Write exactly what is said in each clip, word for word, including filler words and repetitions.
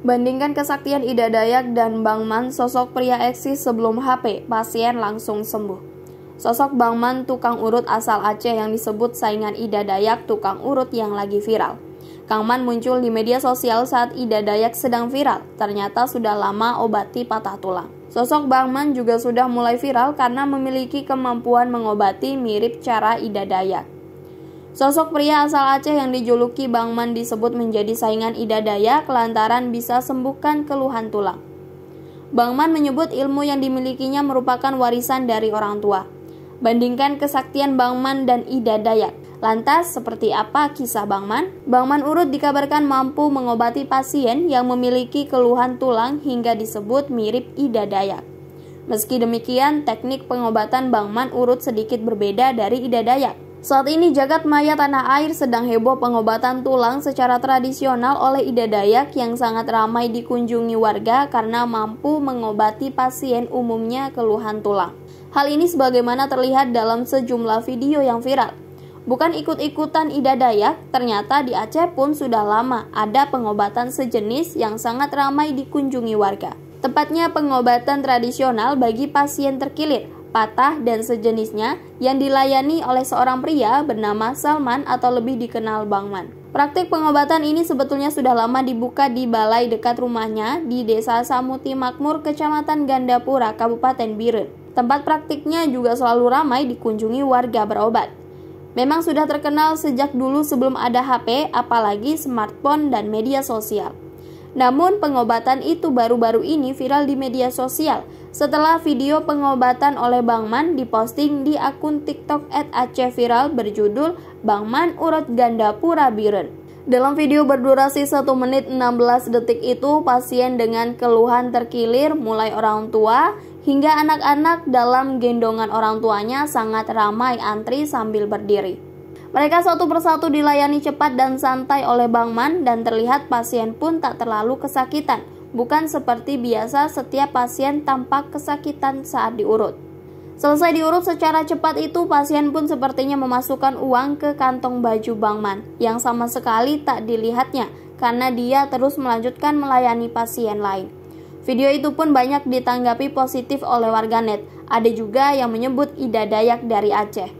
Bandingkan kesaktian Ida Dayak dan Bang Man, sosok pria eksis sebelum H P, pasien langsung sembuh. Sosok Bang Man, tukang urut asal Aceh yang disebut saingan Ida Dayak, tukang urut yang lagi viral. Kang Man muncul di media sosial saat Ida Dayak sedang viral, ternyata sudah lama obati patah tulang. Sosok Bang Man juga sudah mulai viral karena memiliki kemampuan mengobati mirip cara Ida Dayak. Sosok pria asal Aceh yang dijuluki Bang Man disebut menjadi saingan Ida Dayak lantaran bisa sembuhkan keluhan tulang. Bang Man menyebut ilmu yang dimilikinya merupakan warisan dari orang tua. Bandingkan kesaktian Bang Man dan Ida Dayak. Lantas, seperti apa kisah Bang Man? Bang Man urut dikabarkan mampu mengobati pasien yang memiliki keluhan tulang hingga disebut mirip Ida Dayak. Meski demikian, teknik pengobatan Bang Man urut sedikit berbeda dari Ida Dayak. Saat ini jagat maya tanah air sedang heboh pengobatan tulang secara tradisional oleh Ida Dayak yang sangat ramai dikunjungi warga karena mampu mengobati pasien umumnya keluhan tulang. Hal ini sebagaimana terlihat dalam sejumlah video yang viral. Bukan ikut-ikutan Ida Dayak, ternyata di Aceh pun sudah lama ada pengobatan sejenis yang sangat ramai dikunjungi warga. Tepatnya pengobatan tradisional bagi pasien terkilir, patah dan sejenisnya yang dilayani oleh seorang pria bernama Salman atau lebih dikenal Bang Man. Praktik pengobatan ini sebetulnya sudah lama dibuka di balai dekat rumahnya di Desa Samuti Makmur, Kecamatan Gandapura, Kabupaten Bireuen. Tempat praktiknya juga selalu ramai dikunjungi warga berobat. Memang sudah terkenal sejak dulu sebelum ada H P, apalagi smartphone dan media sosial. Namun pengobatan itu baru-baru ini viral di media sosial setelah video pengobatan oleh Bang Man diposting di akun TikTok et aceh viral berjudul Bang Man Urut Gandapura Bireuen. Dalam video berdurasi satu menit enam belas detik itu, pasien dengan keluhan terkilir mulai orang tua hingga anak-anak dalam gendongan orang tuanya sangat ramai antri sambil berdiri. Mereka satu persatu dilayani cepat dan santai oleh Bang Man dan terlihat pasien pun tak terlalu kesakitan, bukan seperti biasa setiap pasien tampak kesakitan saat diurut. Selesai diurut secara cepat itu, pasien pun sepertinya memasukkan uang ke kantong baju Bang Man yang sama sekali tak dilihatnya karena dia terus melanjutkan melayani pasien lain. Video itu pun banyak ditanggapi positif oleh warganet, ada juga yang menyebut Ida Dayak dari Aceh.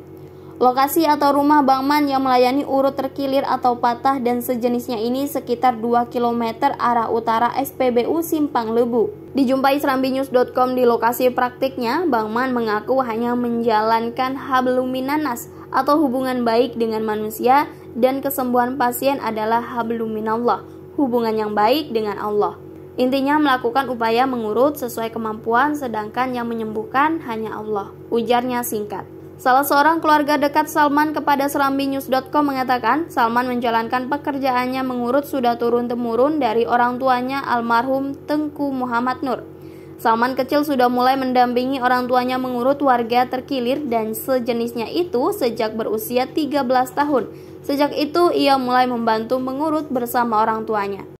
Lokasi atau rumah Bang Man yang melayani urut terkilir atau patah dan sejenisnya ini sekitar dua kilometer arah utara S P B U Simpang Lebu. Dijumpai Serambi News dot com di lokasi praktiknya, Bang Man mengaku hanya menjalankan habluminanas atau hubungan baik dengan manusia dan kesembuhan pasien adalah habluminallah, hubungan yang baik dengan Allah. Intinya melakukan upaya mengurut sesuai kemampuan sedangkan yang menyembuhkan hanya Allah, ujarnya singkat. Salah seorang keluarga dekat Salman kepada Serambi News dot com mengatakan Salman menjalankan pekerjaannya mengurut sudah turun-temurun dari orang tuanya almarhum Tengku Muhammad Nur. Salman kecil sudah mulai mendampingi orang tuanya mengurut warga terkilir dan sejenisnya itu sejak berusia tiga belas tahun. Sejak itu ia mulai membantu mengurut bersama orang tuanya.